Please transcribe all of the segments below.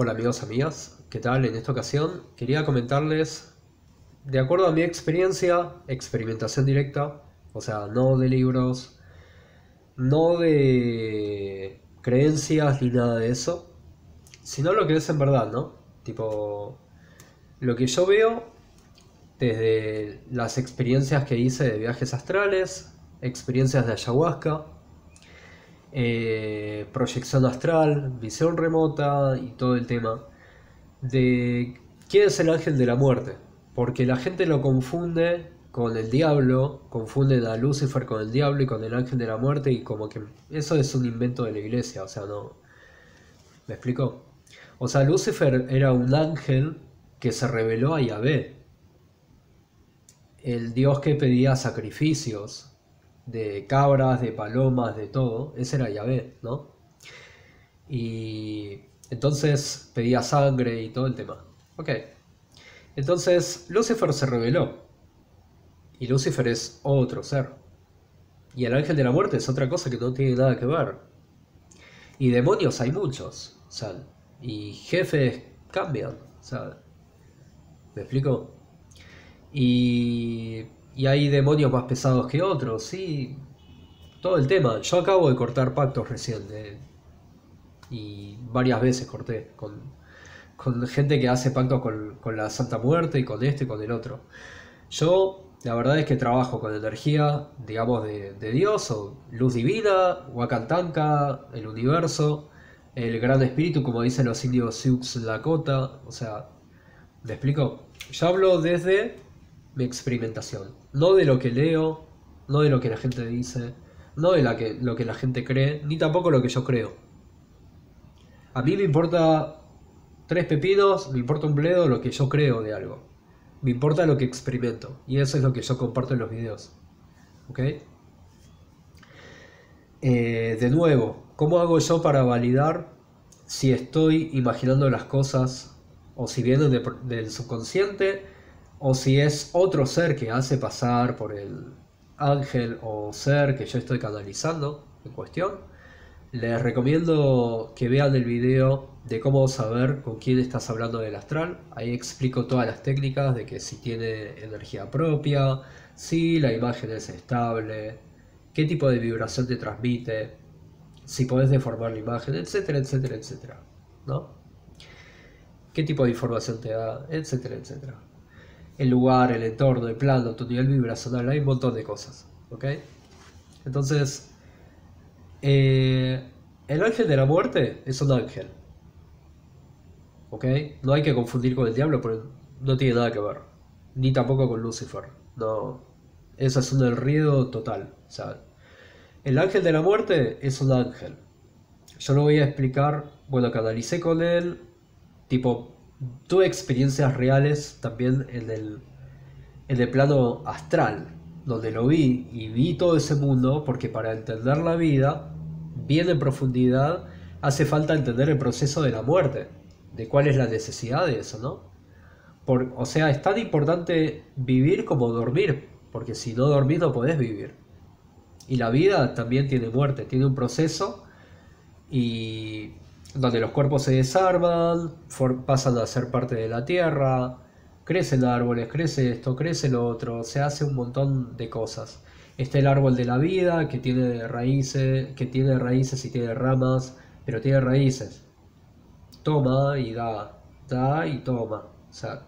Hola amigos, amigas, ¿qué tal? En esta ocasión quería comentarles, de acuerdo a mi experiencia, experimentación directa, o sea, no de libros, no de creencias ni nada de eso, sino lo que es en verdad, ¿no? Tipo, lo que yo veo desde las experiencias que hice de viajes astrales, experiencias de ayahuasca, proyección astral, visión remota y todo el tema de qué es el ángel de la muerte, porque la gente lo confunde con el diablo, confunden a Lucifer con el diablo y con el ángel de la muerte, y como que eso es un invento de la iglesia, o sea, no me explico. O sea, Lucifer era un ángel que se rebeló a Yahvé, el dios que pedía sacrificios de cabras, de palomas, de todo. Ese era Yahvé, ¿no? Y entonces pedía sangre y todo el tema. Ok. Entonces Lucifer se rebeló. Y Lucifer es otro ser. Y el ángel de la muerte es otra cosa que no tiene nada que ver. Y demonios hay muchos. O sea, y jefes cambian. O sea, ¿me explico? Y hay demonios más pesados que otros, sí, todo el tema. Yo acabo de cortar pactos recién, y varias veces corté con gente que hace pactos con la Santa Muerte y con este y con el otro. Yo, la verdad es que trabajo con energía, digamos, de Dios o luz divina, Wakantanka, el universo, el gran espíritu, como dicen los indios Siux Lakota. O sea, ¿me explico? Yo hablo desde mi experimentación, no de lo que leo, no de lo que la gente dice, no de lo que la gente cree, ni tampoco lo que yo creo. A mí me importa tres pepinos, me importa un bledo lo que yo creo de algo, me importa lo que experimento, y eso es lo que yo comparto en los videos. ¿Ok? De nuevo, ¿cómo hago yo para validar si estoy imaginando las cosas, o si vienen del subconsciente, o si es otro ser que hace pasar por el ángel o ser que yo estoy canalizando en cuestión? Les recomiendo que vean el video de cómo saber con quién estás hablando del astral. Ahí explico todas las técnicas de que si tiene energía propia, si la imagen es estable, qué tipo de vibración te transmite, si podés deformar la imagen, etcétera, etcétera, etcétera, ¿no? Qué tipo de información te da, etcétera, etcétera. El lugar, el entorno, el plano, tu nivel vibracional, hay un montón de cosas, ¿ok? Entonces, el ángel de la muerte es un ángel, ¿ok? No hay que confundir con el diablo, porque no tiene nada que ver, ni tampoco con Lucifer, no, eso es un enredo total. O sea, el ángel de la muerte es un ángel. Yo lo voy a explicar, bueno, canalicé con él, tipo, tuve experiencias reales también en el plano astral, donde lo vi y vi todo ese mundo, porque para entender la vida bien en profundidad hace falta entender el proceso de la muerte, de cuál es la necesidad de eso, ¿no? O sea, es tan importante vivir como dormir, porque si no dormís no podés vivir. Y la vida también tiene muerte, tiene un proceso, y donde los cuerpos se desarman, pasan a ser parte de la tierra, crecen árboles, crece esto, crece lo otro, se hace un montón de cosas. Está el árbol de la vida, que tiene raíces, y tiene ramas, pero tiene raíces. Toma y da, da y toma. O sea,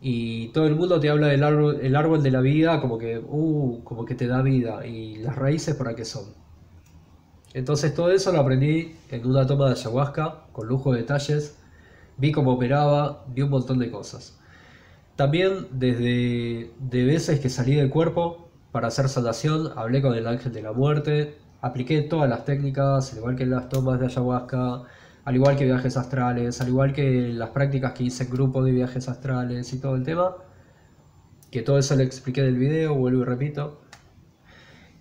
y todo el mundo te habla del árbol, el árbol de la vida, como que te da vida. ¿Y las raíces para qué son? Entonces todo eso lo aprendí en una toma de ayahuasca, con lujo de detalles, vi cómo operaba, vi un montón de cosas. También de veces que salí del cuerpo para hacer sanación, hablé con el ángel de la muerte, apliqué todas las técnicas, al igual que en las tomas de ayahuasca, al igual que viajes astrales, al igual que las prácticas que hice en grupo de viajes astrales y todo el tema, que todo eso le expliqué en el video, vuelvo y repito.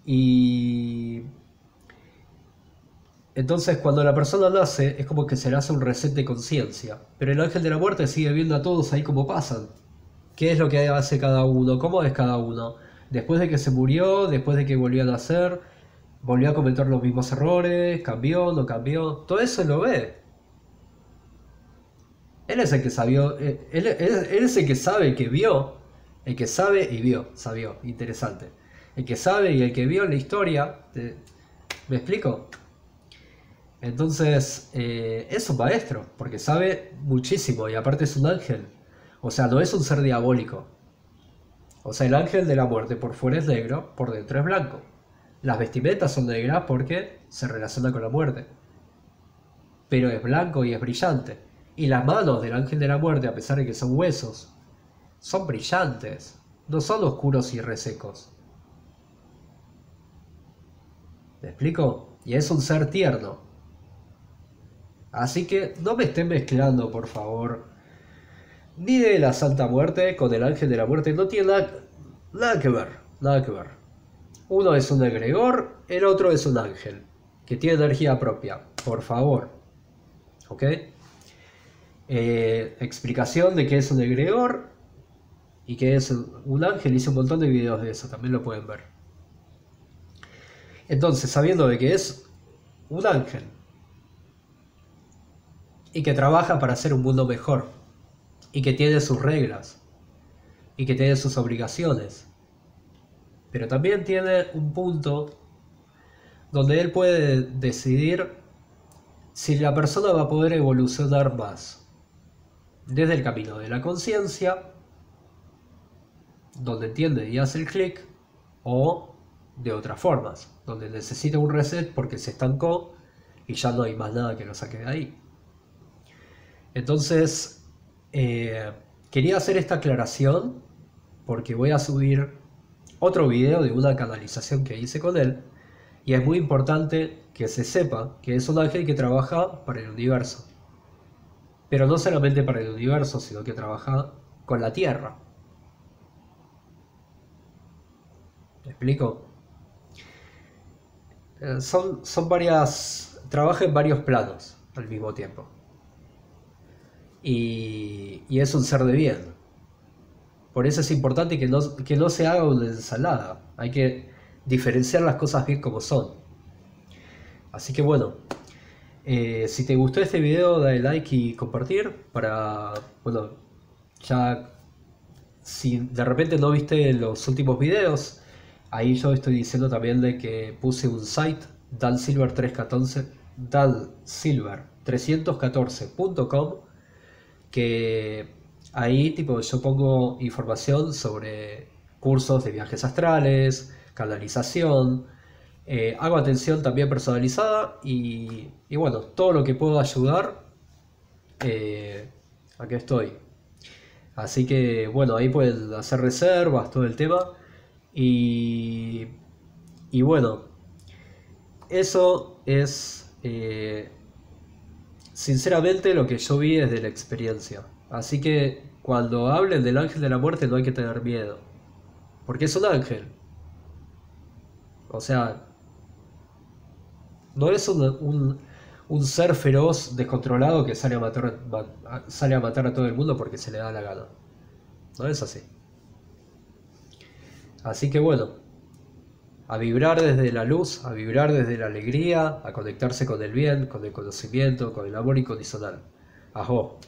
Y entonces cuando la persona nace es como que se le hace un reset de conciencia, pero el ángel de la muerte sigue viendo a todos ahí como pasan, qué es lo que hace cada uno, cómo es cada uno, después de que se murió, después de que volvió a nacer, volvió a cometer los mismos errores, cambió, no cambió, todo eso lo ve. Él es el que sabió, él es el que sabe, que vio, el que sabe y vio, sabió, interesante. El que sabe y el que vio en la historia, ¿me explico? Entonces, es un maestro, porque sabe muchísimo y aparte es un ángel. O sea, no es un ser diabólico. O sea, el ángel de la muerte por fuera es negro, por dentro es blanco. Las vestimentas son negras porque se relaciona con la muerte. Pero es blanco y es brillante. Y las manos del ángel de la muerte, a pesar de que son huesos, son brillantes. No son oscuros y resecos. ¿Me explico? Y es un ser tierno. Así que no me estén mezclando, por favor, ni de la Santa Muerte con el ángel de la muerte. No tiene nada que ver, nada que ver. Uno es un egregor, el otro es un ángel que tiene energía propia, por favor. ¿Ok? Explicación de qué es un egregor y qué es un ángel. Hice un montón de videos de eso, también lo pueden ver. Entonces, sabiendo de que es un ángel y que trabaja para hacer un mundo mejor y que tiene sus reglas y que tiene sus obligaciones, pero también tiene un punto donde él puede decidir si la persona va a poder evolucionar más desde el camino de la conciencia, donde entiende y hace el clic, o de otras formas, donde necesita un reset porque se estancó y ya no hay más nada que lo saque de ahí. Entonces, quería hacer esta aclaración porque voy a subir otro video de una canalización que hice con él, y es muy importante que se sepa que es un ángel que trabaja para el universo, pero no solamente para el universo, sino que trabaja con la Tierra. ¿Me explico? Son varias, trabaja en varios planos al mismo tiempo. Y es un ser de bien. Por eso es importante que no se haga una ensalada. Hay que diferenciar las cosas bien como son. Así que bueno, si te gustó este video, dale like y compartir. Para, bueno, ya si de repente no viste los últimos videos, ahí yo estoy diciendo también de que puse un site, Dalsilver314.com, que ahí tipo yo pongo información sobre cursos de viajes astrales, canalización, hago atención también personalizada y bueno, todo lo que puedo ayudar, aquí estoy. Así que bueno, ahí pueden hacer reservas, todo el tema. Y bueno, eso es... sinceramente lo que yo vi es de la experiencia. Así que cuando hablen del ángel de la muerte no hay que tener miedo, porque es un ángel. O sea, no es un ser feroz, descontrolado, que sale a matar a todo el mundo porque se le da la gana. No es así. Así que bueno, a vibrar desde la luz, a vibrar desde la alegría, a conectarse con el bien, con el conocimiento, con el amor incondicional. Ajo.